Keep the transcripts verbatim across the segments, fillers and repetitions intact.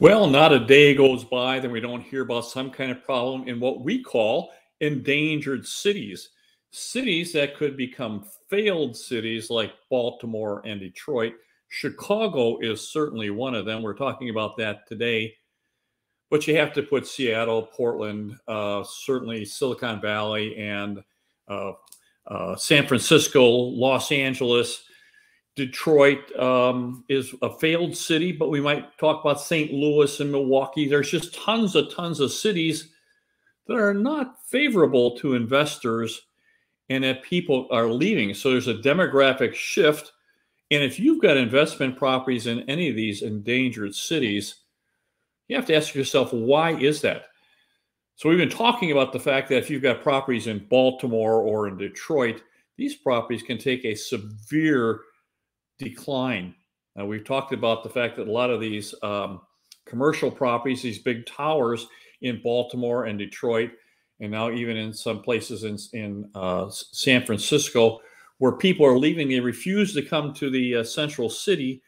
Well, not a day goes by that we don't hear about some kind of problem in what we call endangered cities, cities that could become failed cities like Baltimore and Detroit. Chicago is certainly one of them. We're talking about that today. But you have to put Seattle, Portland, uh, certainly Silicon Valley, and uh, uh, San Francisco, Los Angeles. Detroit um, is a failed city, but we might talk about Saint Louis and Milwaukee. There's just tons of tons of cities that are not favorable to investors and that people are leaving. So there's a demographic shift. And if you've got investment properties in any of these endangered cities, you have to ask yourself, why is that? So we've been talking about the fact that if you've got properties in Baltimore or in Detroit, these properties can take a severe decline. Now, we've talked about the fact that a lot of these um, commercial properties, these big towers in Baltimore and Detroit, and now even in some places in, in uh, San Francisco, where people are leaving, they refuse to come to the uh, central city.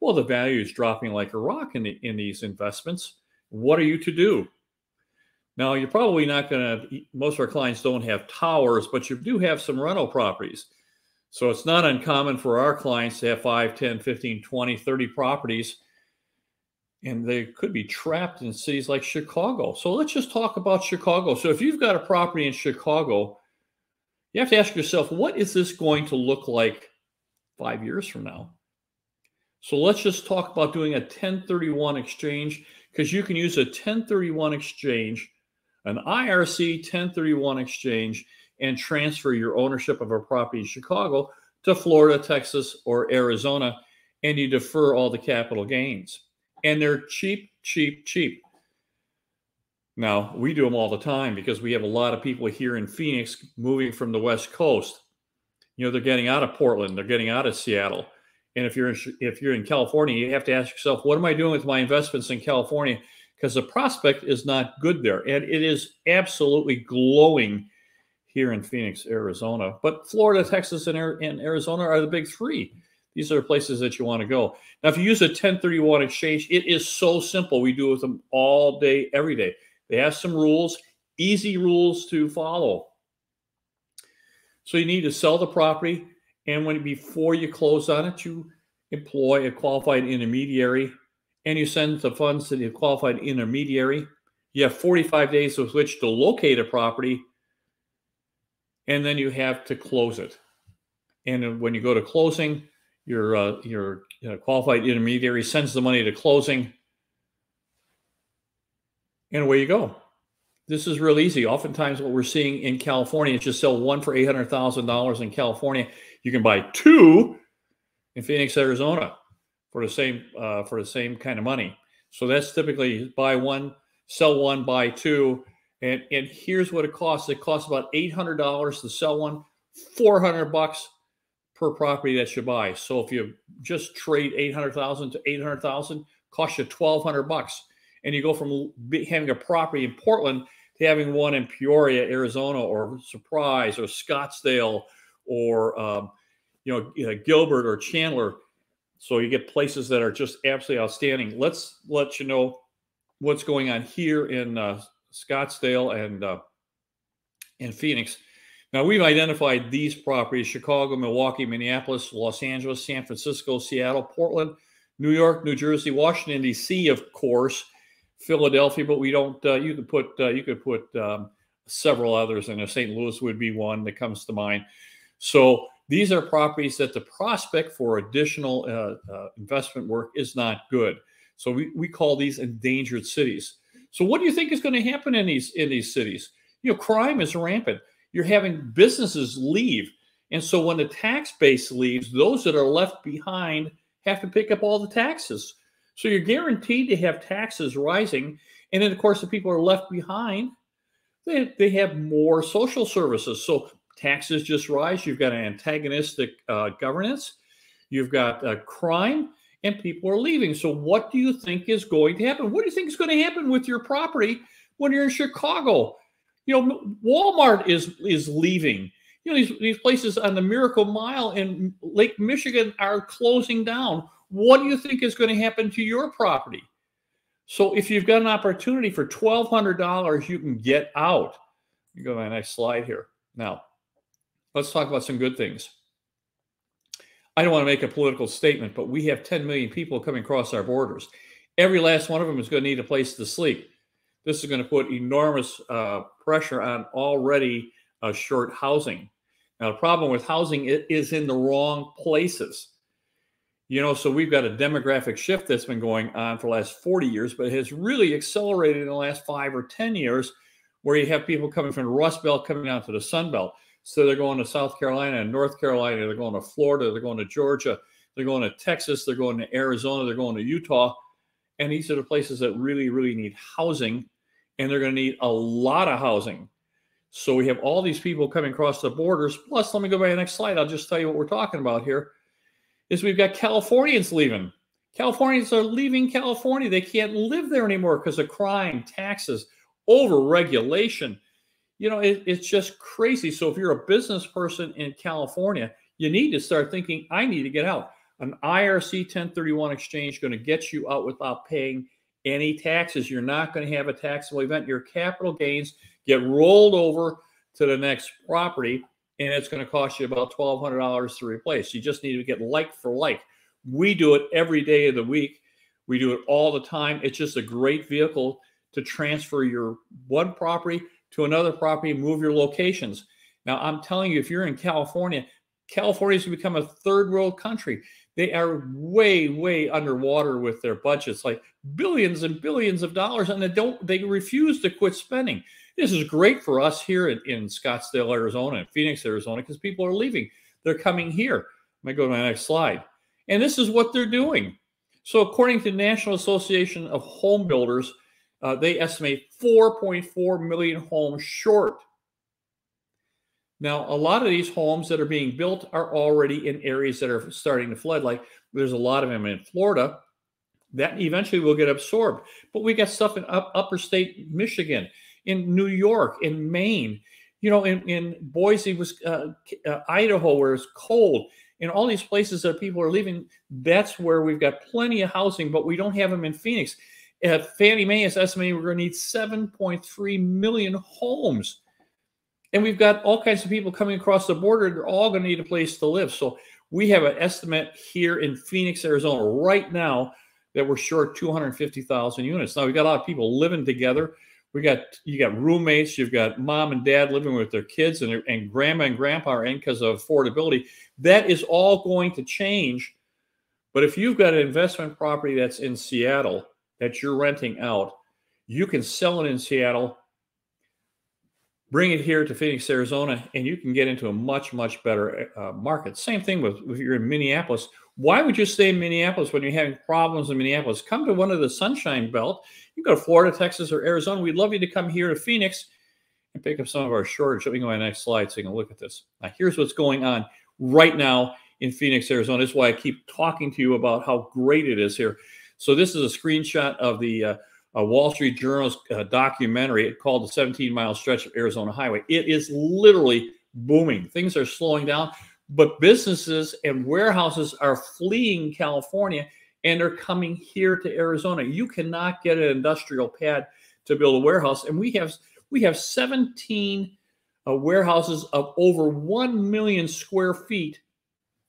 Well, the value is dropping like a rock in, the, in these investments. What are you to do? Now, you're probably not going to, most of our clients don't have towers, but you do have some rental properties. So it's not uncommon for our clients to have five, ten, fifteen, twenty, thirty properties, and they could be trapped in cities like Chicago. So let's just talk about Chicago. So if you've got a property in Chicago, you have to ask yourself, what is this going to look like five years from now? So let's just talk about doing a ten thirty-one exchange, because you can use a ten thirty-one exchange, an I R C ten thirty-one exchange, and transfer your ownership of a property in Chicago to Florida, Texas, or Arizona, and you defer all the capital gains. And they're cheap, cheap, cheap. Now, we do them all the time because we have a lot of people here in Phoenix moving from the West Coast. You know, they're getting out of Portland, they're getting out of Seattle. And if you're in, if you're in California, you have to ask yourself, what am I doing with my investments in California? Because the prospect is not good there. And it is absolutely glowing here in Phoenix, Arizona. But Florida, Texas, and Arizona are the big three. These are places that you want to go. Now, if you use a ten thirty-one exchange, it is so simple. We do it with them all day, every day. They have some rules, easy rules to follow. So you need to sell the property, and when before you close on it, you employ a qualified intermediary, and you send the funds to the qualified intermediary. You have forty-five days with which to locate a property, and then you have to close it. And when you go to closing, your uh, your you know, qualified intermediary sends the money to closing, and away you go. This is real easy. Oftentimes what we're seeing in California is just sell one for eight hundred thousand dollars in California. You can buy two in Phoenix, Arizona for the same uh, for the same kind of money. So that's typically buy one, sell one, buy two. And, and here's what it costs. It costs about eight hundred dollars to sell one, four hundred bucks per property that you buy. So if you just trade eight hundred thousand to eight hundred thousand, costs you twelve hundred bucks. And you go from having a property in Portland to having one in Peoria, Arizona, or Surprise, or Scottsdale, or um, you know, you know, Gilbert or Chandler. So you get places that are just absolutely outstanding. Let's let you know what's going on here in uh, Scottsdale and uh, and Phoenix. Now, we've identified these properties: Chicago, Milwaukee, Minneapolis, Los Angeles, San Francisco, Seattle, Portland, New York, New Jersey, Washington D C, of course, Philadelphia. But we don't. Uh, you could put uh, you could put um, several others in there. Saint Louis would be one that comes to mind. So these are properties that the prospect for additional uh, uh, investment work is not good. So we we call these endangered cities. So what do you think is going to happen in these in these cities? You know, crime is rampant. You're having businesses leave. And so when the tax base leaves, those that are left behind have to pick up all the taxes. So you're guaranteed to have taxes rising. And then, of course, the people are left behind. They, they have more social services. So taxes just rise. You've got an antagonistic uh, governance. You've got uh, crime. And people are leaving. So what do you think is going to happen? What do you think is going to happen with your property when you're in Chicago? You know, Walmart is is leaving. You know, these, these places on the Miracle Mile in Lake Michigan are closing down. What do you think is going to happen to your property? So if you've got an opportunity for twelve hundred dollars, you can get out. You go to my next slide here. Now, let's talk about some good things. I don't want to make a political statement, but we have ten million people coming across our borders. Every last one of them is going to need a place to sleep. This is going to put enormous uh, pressure on already uh, short housing. Now, the problem with housing, it is in the wrong places. You know, so we've got a demographic shift that's been going on for the last forty years, but it has really accelerated in the last five or ten years, where you have people coming from the Rust Belt coming out to the Sun Belt. So they're going to South Carolina and North Carolina. They're going to Florida. They're going to Georgia. They're going to Texas. They're going to Arizona. They're going to Utah. And these are the places that really, really need housing. And they're going to need a lot of housing. So we have all these people coming across the borders. Plus, let me go by the next slide. I'll just tell you what we're talking about here. Is we've got Californians leaving. Californians are leaving California. They can't live there anymore because of crime, taxes, over-regulation. You know, it, it's just crazy. So if you're a business person in California, you need to start thinking, I need to get out. An I R C ten thirty-one exchange is going to get you out without paying any taxes. You're not going to have a taxable event. Your capital gains get rolled over to the next property, and it's going to cost you about twelve hundred dollars to replace. You just need to get like for like. We do it every day of the week. We do it all the time. It's just a great vehicle to transfer your one property to another property, move your locations. Now, I'm telling you, if you're in California, California's going to become a third world country. They are way, way underwater with their budgets, like billions and billions of dollars, and they don't, they refuse to quit spending. This is great for us here in, in Scottsdale, Arizona, and Phoenix, Arizona, because people are leaving. They're coming here. Let me go to my next slide. And this is what they're doing. So according to the National Association of Home Builders, Uh, they estimate four point four million homes short. Now, a lot of these homes that are being built are already in areas that are starting to flood. Like there's a lot of them in Florida that eventually will get absorbed. But we got stuff in up, upper state Michigan, in New York, in Maine, you know, in, in Boise, was, uh, uh, Idaho, where it's cold. In all these places that people are leaving, that's where we've got plenty of housing, but we don't have them in Phoenix. Uh, Fannie Mae is estimating we're going to need seven point three million homes. And we've got all kinds of people coming across the border. They're all going to need a place to live. So we have an estimate here in Phoenix, Arizona right now that we're short two hundred fifty thousand units. Now, we've got a lot of people living together. We got you got roommates. You've got mom and dad living with their kids, and, and grandma and grandpa are in because of affordability. That is all going to change. But if you've got an investment property that's in Seattle that you're renting out, you can sell it in Seattle, bring it here to Phoenix, Arizona, and you can get into a much, much better uh, market. Same thing with if you're in Minneapolis. Why would you stay in Minneapolis when you're having problems in Minneapolis? Come to one of the Sunshine Belt. You can go to Florida, Texas, or Arizona. We'd love you to come here to Phoenix and pick up some of our shortage. Let me go to my next slide so you can look at this. Now, here's what's going on right now in Phoenix, Arizona. That's why I keep talking to you about how great it is here. So this is a screenshot of the uh, uh, Wall Street Journal's uh, documentary called The seventeen mile Stretch of Arizona Highway. It is literally booming. Things are slowing down, but businesses and warehouses are fleeing California and are coming here to Arizona. You cannot get an industrial pad to build a warehouse. And we have, we have seventeen uh, warehouses of over one million square feet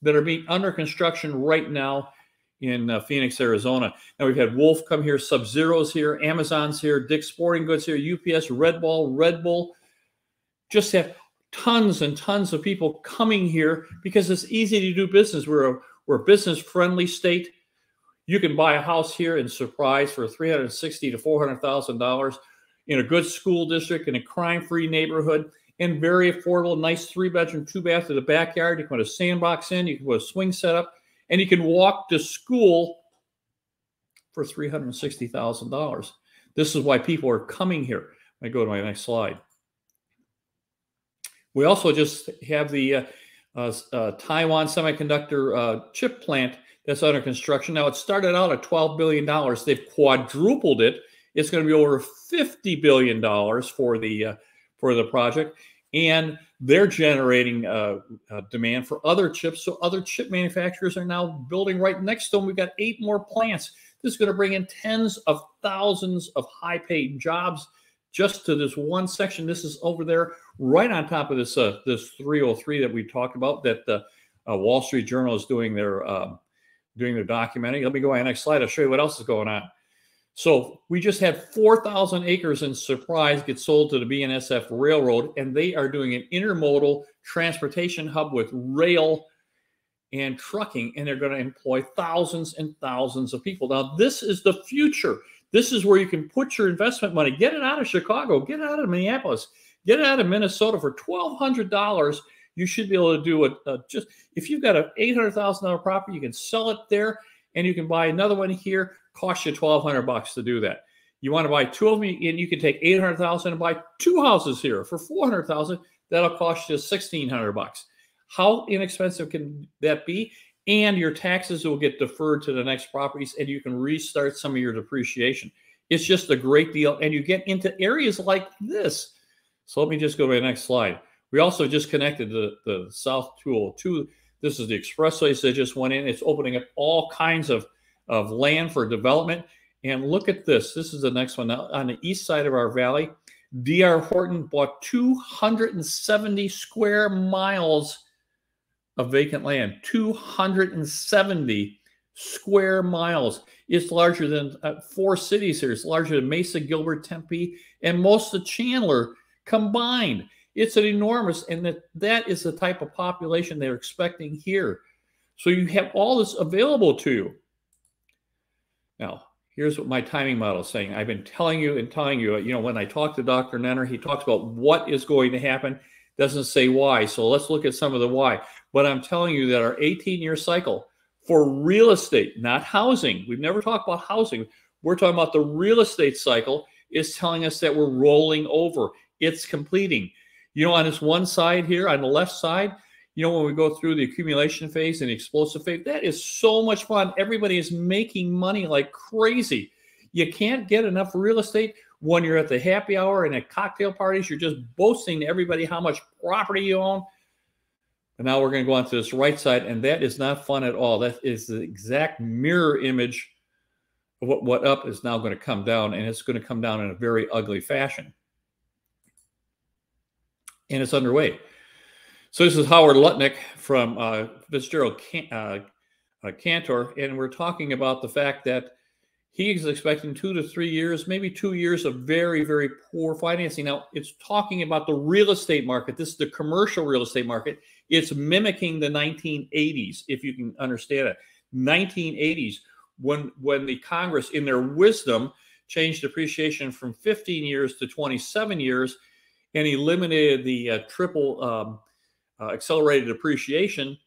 that are being under construction right now in uh, Phoenix, Arizona. Now, we've had Wolf come here, Sub-Zero's here, Amazon's here, Dick's Sporting Goods here, U P S, Red Ball, Red Bull. Just have tons and tons of people coming here because it's easy to do business. We're a, we're a business-friendly state. You can buy a house here in Surprise for three hundred sixty thousand to four hundred thousand dollars in a good school district, in a crime-free neighborhood, and very affordable, nice three-bedroom, two-bath with a backyard. You can put a sandbox in. You can put a swing set up. And you can walk to school for three hundred sixty thousand dollars. This is why people are coming here. I go to my next slide. We also just have the uh, uh, uh, Taiwan Semiconductor uh, chip plant that's under construction. Now, it started out at twelve billion dollars. They've quadrupled it. It's going to be over fifty billion dollars for the uh, for the project. And they're generating uh, uh, demand for other chips. So other chip manufacturers are now building right next to them. We've got eight more plants. This is going to bring in tens of thousands of high-paid jobs just to this one section. This is over there right on top of this uh, this three oh three that we talked about that the uh, Wall Street Journal is doing their uh, doing their documenting. Let me go on the next slide. I'll show you what else is going on. So we just had four thousand acres in surprise get sold to the B N S F Railroad, and they are doing an intermodal transportation hub with rail and trucking, and they're going to employ thousands and thousands of people. Now, this is the future. This is where you can put your investment money. Get it out of Chicago. Get it out of Minneapolis. Get it out of Minnesota. For twelve hundred dollars, you should be able to do it. Uh, just if you've got an eight hundred thousand dollar property, you can sell it there, and you can buy another one here. Cost you twelve hundred bucks to do that. You want to buy two of them, and you can take eight hundred thousand and buy two houses here for four hundred thousand. That'll cost you sixteen hundred bucks. How inexpensive can that be? And your taxes will get deferred to the next properties, and you can restart some of your depreciation. It's just a great deal, and you get into areas like this. So let me just go to the next slide. We also just connected the, the South two oh two. This is the expressways that just went in. It's opening up all kinds of of land for development. And look at this. This is the next one. Now, on the east side of our valley, D R Horton bought two hundred seventy square miles of vacant land. two hundred seventy square miles. It's larger than uh, four cities here. It's larger than Mesa, Gilbert, Tempe, and most of Chandler combined. It's an enormous, and that, that is the type of population they're expecting here. So you have all this available to you. Now, here's what my timing model is saying. I've been telling you and telling you, you know, when I talk to Doctor Nenner, he talks about what is going to happen, doesn't say why. So let's look at some of the why. But I'm telling you that our eighteen-year cycle for real estate, not housing, we've never talked about housing. We're talking about the real estate cycle is telling us that we're rolling over. It's completing. You know, on this one side here, on the left side, you know, when we go through the accumulation phase and the explosive phase, that is so much fun. Everybody is making money like crazy. You can't get enough real estate when you're at the happy hour and at cocktail parties. You're just boasting to everybody how much property you own. And now we're going to go on to this right side, and that is not fun at all. That is the exact mirror image of what, what up is now going to come down, and it's going to come down in a very ugly fashion. And it's underway. So this is Howard Lutnick from uh, Fitzgerald Can uh, uh, Cantor, and we're talking about the fact that he is expecting two to three years, maybe two years of very, very poor financing. Now, it's talking about the real estate market. This is the commercial real estate market. It's mimicking the nineteen eighties, if you can understand it. nineteen eighties, when, when the Congress, in their wisdom, changed depreciation from fifteen years to twenty-seven years and eliminated the uh, triple... Um, Uh, accelerated appreciation.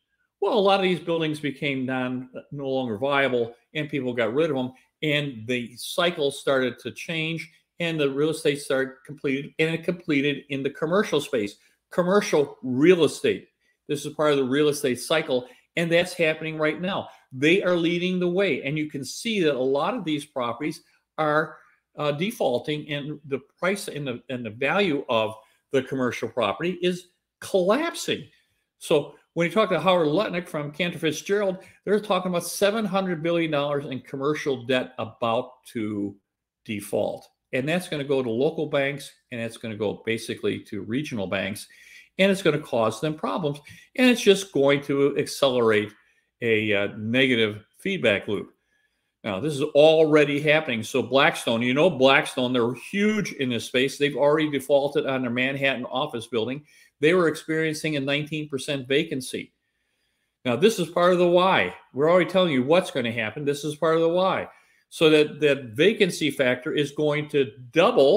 Well, a lot of these buildings became non, no longer viable, and people got rid of them, and the cycle started to change, and the real estate started completed, and it completed in the commercial space, commercial real estate. This is part of the real estate cycle, and that's happening right now. They are leading the way, and you can see that a lot of these properties are uh, defaulting, and the price and the, and the value of the commercial property is collapsing. So when you talk to Howard Lutnick from Cantor Fitzgerald, they're talking about seven hundred billion dollars in commercial debt about to default. And that's going to go to local banks, and it's going to go basically to regional banks, and it's going to cause them problems. And it's just going to accelerate a uh, negative feedback loop. Now, this is already happening. So Blackstone, you know Blackstone, they're huge in this space. They've already defaulted on their Manhattan office building. They were experiencing a nineteen percent vacancy. Now, this is part of the why. We're already telling you what's going to happen. This is part of the why. So that, that vacancy factor is going to double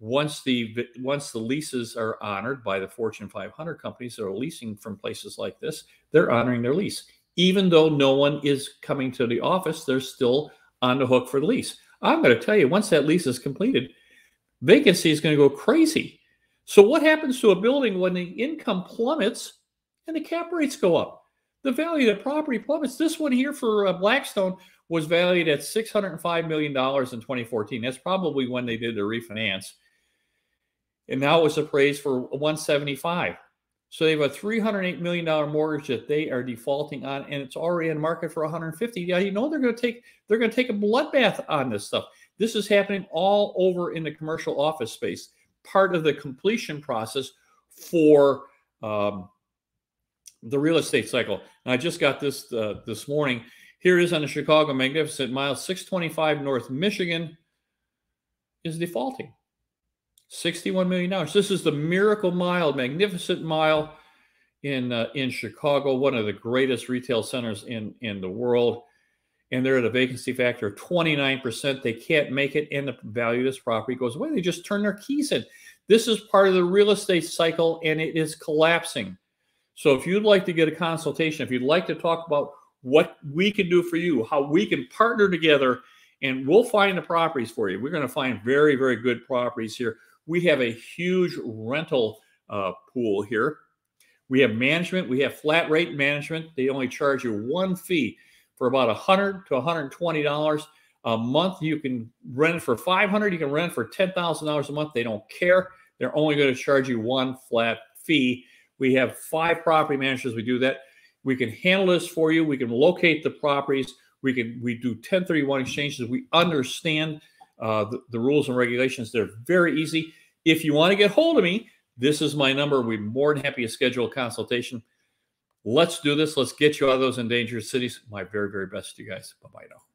once the, once the leases are honored by the Fortune five hundred companies that are leasing from places like this. They're honoring their lease. Even though no one is coming to the office, they're still on the hook for the lease. I'm going to tell you, once that lease is completed, vacancy is going to go crazy. So what happens to a building when the income plummets and the cap rates go up? The value of the property plummets. This one here for Blackstone was valued at six hundred five million dollars in twenty fourteen. That's probably when they did the refinance. And now it was appraised for one seventy-five. So they have a three hundred eight million dollars mortgage that they are defaulting on, and it's already in market for one hundred fifty. Yeah, you know they're going to take they're going to take a bloodbath on this stuff. This is happening all over in the commercial office space. Part of the completion process for um, the real estate cycle. And I just got this uh, this morning. Here it is on the Chicago Magnificent Mile, six twenty-five North Michigan is defaulting. sixty-one million dollars. This is the Miracle Mile, Magnificent Mile in uh, in Chicago, one of the greatest retail centers in, in the world. And they're at a vacancy factor of twenty-nine percent. They can't make it, and the value of this property goes away. They just turn their keys in. This is part of the real estate cycle, and it is collapsing. So if you'd like to get a consultation, if you'd like to talk about what we can do for you, how we can partner together, and we'll find the properties for you. We're going to find very, very good properties here. We have a huge rental uh, pool here. We have management. We have flat rate management. They only charge you one fee for about one hundred to one hundred twenty dollars a month. You can rent it for five hundred dollars. You can rent it for ten thousand dollars a month. They don't care. They're only going to charge you one flat fee. We have five property managers. We do that. We can handle this for you. We can locate the properties. We can we do ten thirty-one exchanges. We understand uh, the, the rules and regulations. They're very easy. If you want to get hold of me, this is my number. We're more than happy to schedule a consultation. Let's do this. Let's get you out of those endangered cities. My very, very best to you guys. Bye-bye now.